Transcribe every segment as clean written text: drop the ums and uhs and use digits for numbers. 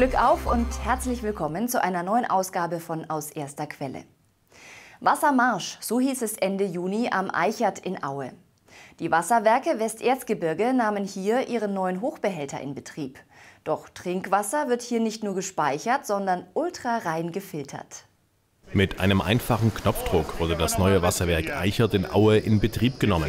Glück auf und herzlich willkommen zu einer neuen Ausgabe von Aus erster Quelle. Wassermarsch, so hieß es Ende Juni am Eichert in Aue. Die Wasserwerke Westerzgebirge nahmen hier ihren neuen Hochbehälter in Betrieb. Doch Trinkwasser wird hier nicht nur gespeichert, sondern ultrarein gefiltert. Mit einem einfachen Knopfdruck wurde das neue Wasserwerk Eichert in Aue in Betrieb genommen.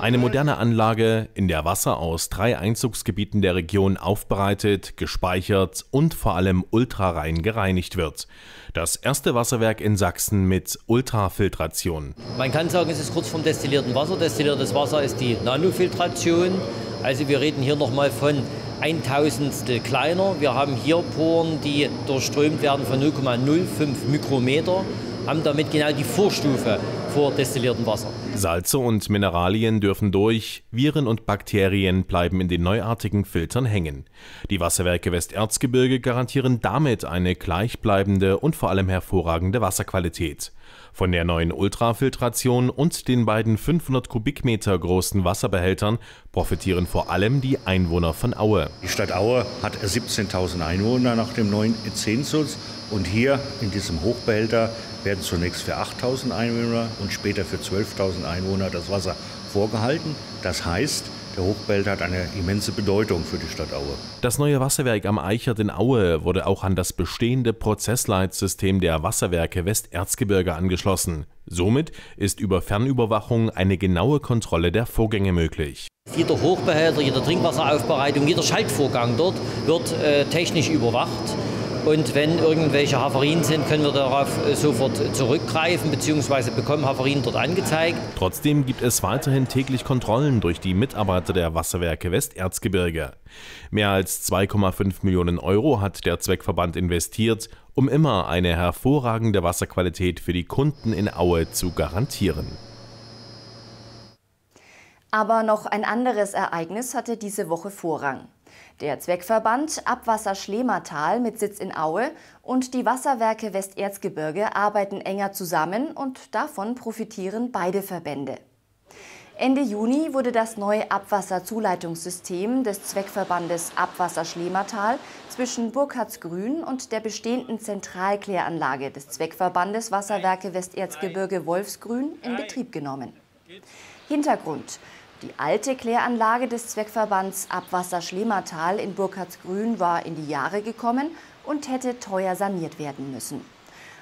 Eine moderne Anlage, in der Wasser aus 3 Einzugsgebieten der Region aufbereitet, gespeichert und vor allem ultrarein gereinigt wird. Das erste Wasserwerk in Sachsen mit Ultrafiltration. Man kann sagen, es ist kurz vom destillierten Wasser. Destilliertes Wasser ist die Nanofiltration. Also wir reden hier nochmal von 1/1000stel kleiner. Wir haben hier Poren, die durchströmt werden von 0,05 Mikrometer, haben damit genau die Vorstufe vor destilliertem Wasser. Salze und Mineralien dürfen durch, Viren und Bakterien bleiben in den neuartigen Filtern hängen. Die Wasserwerke Westerzgebirge garantieren damit eine gleichbleibende und vor allem hervorragende Wasserqualität. Von der neuen Ultrafiltration und den beiden 500 Kubikmeter großen Wasserbehältern profitieren vor allem die Einwohner von Aue. Die Stadt Aue hat 17.000 Einwohner nach dem neuen Zensus und hier in diesem Hochbehälter werden zunächst für 8.000 Einwohner und später für 12.000 Einwohner das Wasser vorgehalten. Das heißt, der Hochbehälter hat eine immense Bedeutung für die Stadt Aue. Das neue Wasserwerk am Eichert in Aue wurde auch an das bestehende Prozessleitsystem der Wasserwerke Westerzgebirge angeschlossen. Somit ist über Fernüberwachung eine genaue Kontrolle der Vorgänge möglich. Jeder Hochbehälter, jede Trinkwasseraufbereitung, jeder Schaltvorgang dort wird technisch überwacht. Und wenn irgendwelche Havarien sind, können wir darauf sofort zurückgreifen bzw. bekommen Havarien dort angezeigt. Trotzdem gibt es weiterhin täglich Kontrollen durch die Mitarbeiter der Wasserwerke Westerzgebirge. Mehr als 2,5 Millionen € hat der Zweckverband investiert, um immer eine hervorragende Wasserqualität für die Kunden in Aue zu garantieren. Aber noch ein anderes Ereignis hatte diese Woche Vorrang. Der Zweckverband Abwasser Schlematal mit Sitz in Aue und die Wasserwerke Westerzgebirge arbeiten enger zusammen und davon profitieren beide Verbände. Ende Juni wurde das neue Abwasserzuleitungssystem des Zweckverbandes Abwasser Schlematal zwischen Burkhardtsgrün und der bestehenden Zentralkläranlage des Zweckverbandes Wasserwerke Westerzgebirge Wolfsgrün in Betrieb genommen. Hintergrund: Die alte Kläranlage des Zweckverbands Abwasser Schlematal in Burkhardtsgrün war in die Jahre gekommen und hätte teuer saniert werden müssen.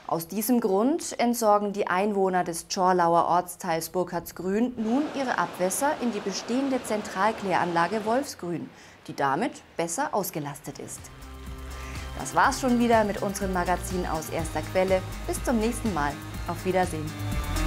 Aus diesem Grund entsorgen die Einwohner des Zschorlauer Ortsteils Burkhardtsgrün nun ihre Abwässer in die bestehende Zentralkläranlage Wolfsgrün, die damit besser ausgelastet ist. Das war's schon wieder mit unserem Magazin Aus erster Quelle. Bis zum nächsten Mal. Auf Wiedersehen.